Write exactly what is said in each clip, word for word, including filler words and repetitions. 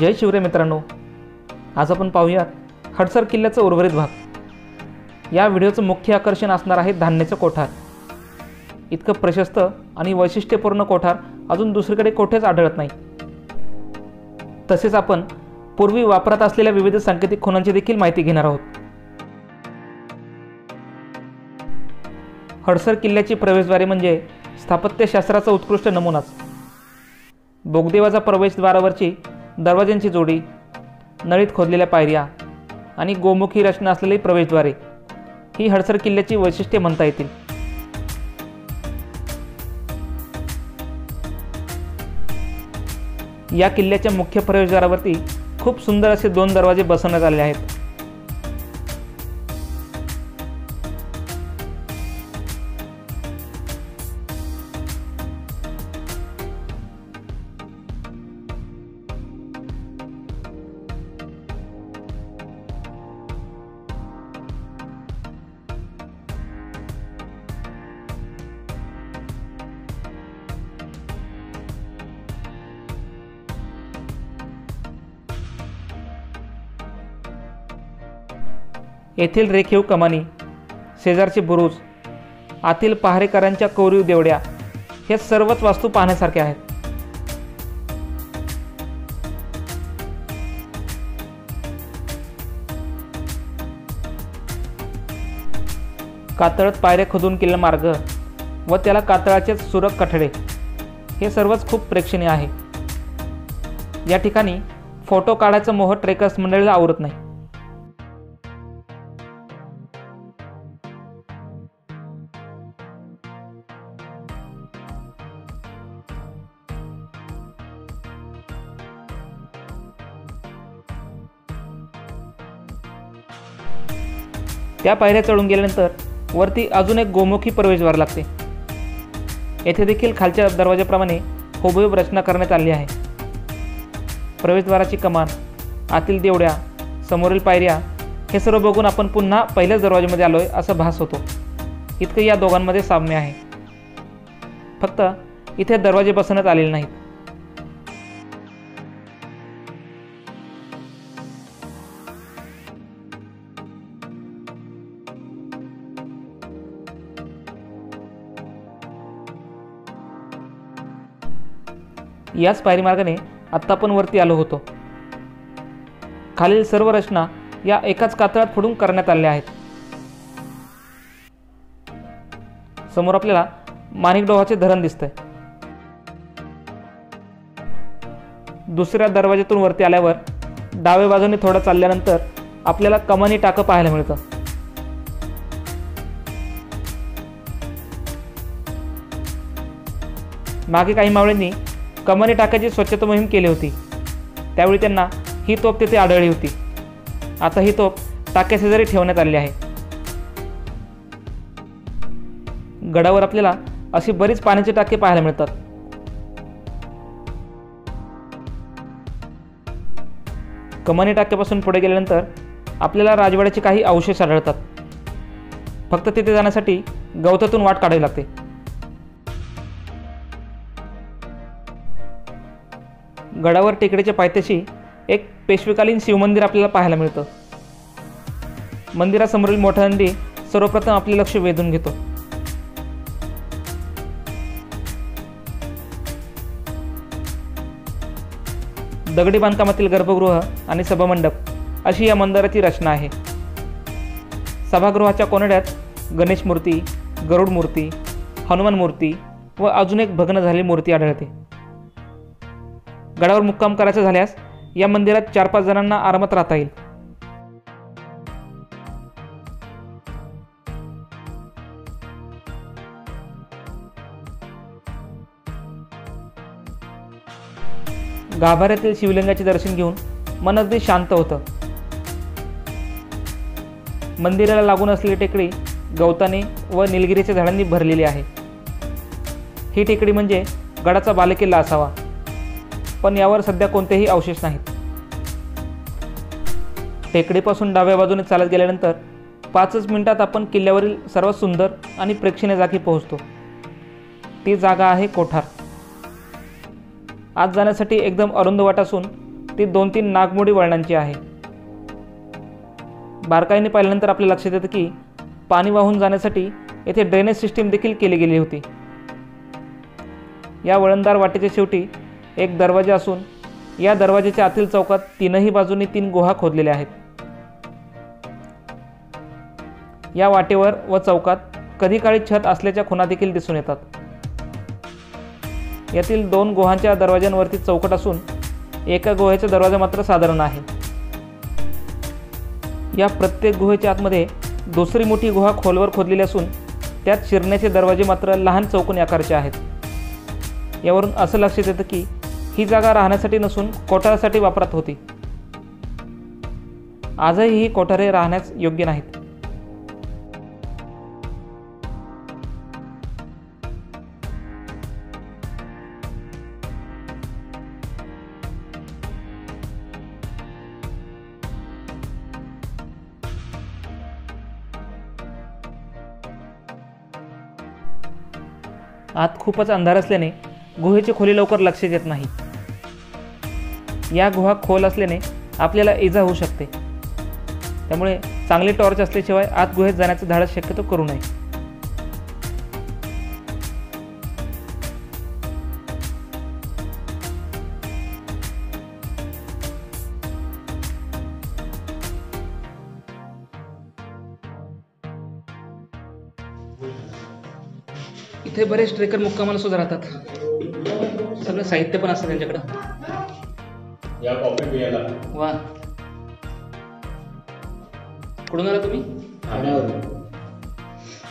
जय शिवरे मित्रांनो, आज आपण पाहूयात हडसर किल्ल्याचा उर्वरित भाग। या व्हिडिओचं मुख्य आकर्षण असणार आहे धान्याचे कोठार। इतकं प्रशस्त आणि वैशिष्ट्यपूर्ण कोठार अजून दुसरीकडे कोठेच आढळत नाही। तसेच आपण पूर्वी वापरत असलेल्या विविध सांकेतिक खुणांची देखील माहिती घेणार आहोत। हडसर किल्ल्याची प्रवेशद्वारे म्हणजे स्थापत्यशास्त्राचा उत्कृष्ट नमुनाच। बोगदेवाचा प्रवेशद्वारावरची दरवाजांची जोडी, नळीत खोदलेल्या पायऱ्या आणि गोमुखी रचना असलेली प्रवेशद्वारे ही हडसर किल्ल्याची वैशिष्ट्ये म्हणता येतील। या किल्ल्याच्या मुख्य प्रवेशद्वारावरती खूप सुंदर असे दोन दरवाजे बसवण्यात आले आहेत। येथील रेखीव कमानी, शेजारचे बुरुज, आतील पहारेकरांच्या कोरीव देवड्या हे सर्वच वास्तू पाहण्यासारखे आहेत। कातळात पायऱ्या खोदून केलेला मार्ग व त्याला कातळाचे सुरक कठडे हे सर्वच खूप प्रेक्षणीय आहे। या ठिकाणी फोटो काढायचा मोह ट्रेकर्स मंडळीला आवरत नाही। त्या पायऱ्या चढून गेल्यानंतर वरती अजून एक गोमुखी प्रवेशद्वार लागते। येथे देखील खालच्या दरवाजाप्रमाणे हुबेहूब रचना करण्यात आली आहे। प्रवेशद्वाराची कमान, आतील देवड्या, समोरील पायऱ्या हे सर्व बघून आपण पुन्हा पहिल्याच दरवाजामध्ये आलोय असा भास होतो। इतकं या दोघांमध्ये साम्य आहे। फक्त इथे दरवाजे बसवण्यात आलेले नाहीत। याच पायरी मार्गाने आत्ता आपण वरती आलो होतो। खालील सर्व रचना या एकाच कातळात फोडून करण्यात आल्या आहेत। समोर आपल्याला माणिकडोहाचे धरण दिसतंय। दुसऱ्या दरवाज्यातून वरती आल्यावर डाव्या बाजूने थोडं चालल्यानंतर आपल्याला कमानी टाकं पाहायला मिळतं। मागे काही मावळ्यांनी कमानी टाकाची स्वच्छता मोहीम केली होती, त्यावेळी त्यांना ही तोफ तेथे आढळली होती। आता ही तोफ टाक्या शेजारी ठेवण्यात आली आहे। गडावर आपल्याला अशी बरीच पाण्याचे टाके पाहायला मिळतात। कमानी टाक्यापासून पुढे गेल्यानंतर आपल्याला राजवाड्याचे काही अवशेष आढळतात। फक्त तिथे जाण्यासाठी गवतातून वाट काढावी लागते। गडावर टेकडीच्या पायथ्याशी एक पेशवेकालीन शिवमंदिर आपल्याला पाहायला मिळतं। मंदिरासमोरील मोठा नंदी सर्वप्रथम आपले लक्ष वेधून घेतो। दगडी बांधकामातील गर्भगृह आणि सभामंडप अशी या मंदिराची रचना आहे। सभागृहाच्या कोनड्यात गणेशमूर्ती, गरूडमूर्ती, हनुमान मूर्ती व अजून एक भग्न झालेली मूर्ती आढळते। गडावर मुक्काम करायचा झाल्यास या मंदिरात चार पाच जणांना आरामात राहता येईल। गाभाऱ्यातील शिवलिंगाचे दर्शन घेऊन मन अगदी शांत होतं। मंदिराला लागून असलेली टेकडी गवताने व निलगिरीच्या झाडांनी भरलेली आहे। ही टेकडी म्हणजे गडाचा बालेकिल्ला असावा, पण यावर सध्या कोणतेही अवशेष नाहीत। टेकडीपासून डाव्या बाजूने चालत गेल्यानंतर पाचच मिनिटात आपण किल्ल्यावरील सर्वात सुंदर आणि प्रेक्षणीय जागी पोहोचतो। ती जागा आहे कोठार। आत जाण्यासाठी एकदम अरुंद वाट असून ती दोन तीन नागमोडी वळणांची आहे। बारकाईने पाहिल्यानंतर आपल्या लक्षात येतं की पाणी वाहून जाण्यासाठी येथे ड्रेनेज सिस्टीम देखील केली गेली होती। या वळणदार वाटेच्या शेवटी एक दरवाजा असून या दरवाजाच्या आतील चौकात तीनही बाजूंनी तीन गुहा खोदलेल्या आहेत। या वाटेवर व चौकात कधी काळी छत असल्याच्या खुणा देखील दिसून येतात। यातील दोन गुहांच्या दरवाजांवरती चौकट असून एका गुहेचा दरवाजा मात्र साधारण आहे। या प्रत्येक गुहेच्या आतमध्ये दुसरी मोठी गुहा खोलवर खोदलेली असून त्यात शिरण्याचे दरवाजे मात्र लहान चौकोनी आकाराचे आहेत। यावरून असं लक्षात येतं की ही जागा राहण्यासाठी नसून कोठारासाठी वापरात होती। आजही ही कोठारे राहण्यास योग्य नाहीत। आत खूपच अंधार असल्याने गुहेची खोली लवकर लक्षात येत नाही। या गुहा खोल असल्याने आपल्याला इजा होऊ शकते, त्यामुळे चांगली टॉर्च असल्याशिवाय आत गुहेत जाण्याचं धाडस शक्यतो करू नये। इथे बरेच ट्रेकर मुक्कामाला सुद्धा राहतात, सगळं साहित्य पण असतं त्यांच्याकडं। या कॉफी पियाला वा, कुठून आला तुम्ही?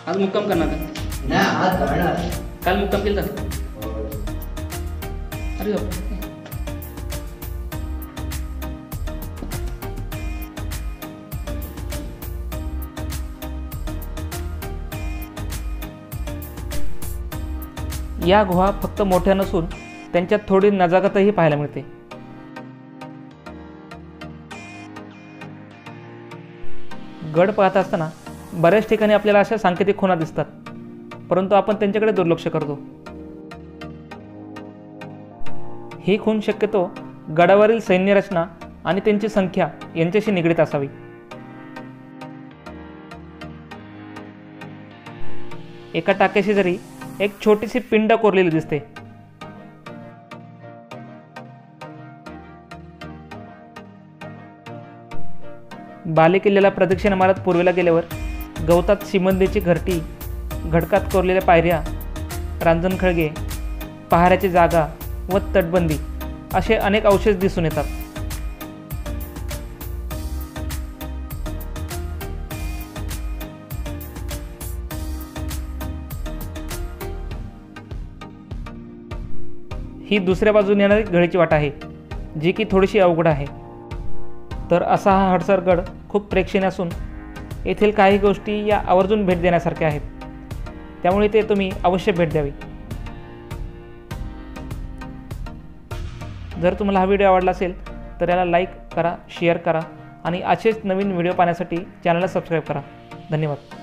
आज मुक्काम करणार का? आज करणार, काल मुक्काम केला का? अरे या गुहा फक्त मोठ्या नसून त्यांच्यात थोडी नजाकतही पाहायला मिळते। गड पाहत असताना बऱ्याच ठिकाणी आपल्याला अशा सांकेतिक खुणा दिसतात, परंतु आपण त्यांच्याकडे दुर्लक्ष करतो। ही खूण शक्यतो गडावरील सैन्य रचना आणि त्यांची संख्या यांच्याशी निगडीत असावी। एका टाक्याशी जरी एक छोटीशी पिंड कोरलेली दिसते। बाले किल्ल्याला प्रदक्षिण मारत पूर्वेला गेल्यावर गवतात शिमंदीची घरटी, घडकात कोरलेल्या पायऱ्या, रांजण खळगे, पहाऱ्याची जागा व तटबंदी असे अनेक अवशेष दिसून येतात। ही दुसऱ्या बाजूने येणारी गडाची वाट आहे, जी की थोडीशी अवघड आहे। तर असा हा हडसर गड खूप प्रेक्षणीय असून येथील काही गोष्टी या आवर्जून भेट देण्यासारख्या आहेत, त्यामुळे ते तुम्ही अवश्य भेट द्यावी। जर तुम्हाला हा व्हिडिओ आवडला असेल तर याला लाईक करा, शेअर करा आणि असेच नवीन व्हिडिओ पाहण्यासाठी चॅनलला सबस्क्राईब करा। धन्यवाद।